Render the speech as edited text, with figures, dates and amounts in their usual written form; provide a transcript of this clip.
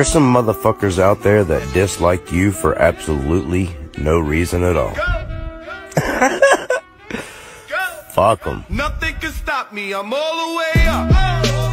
There's some motherfuckers out there that dislike you for absolutely no reason at all. Go, go, go. Fuck 'em. Nothing can stop me. I'm all the way up.